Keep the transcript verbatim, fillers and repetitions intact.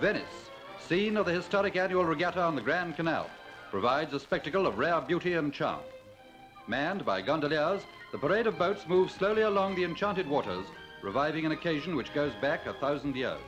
Venice, scene of the historic annual regatta on the Grand Canal, provides a spectacle of rare beauty and charm. Manned by gondoliers, the parade of boats moves slowly along the enchanted waters, reviving an occasion which goes back a thousand years.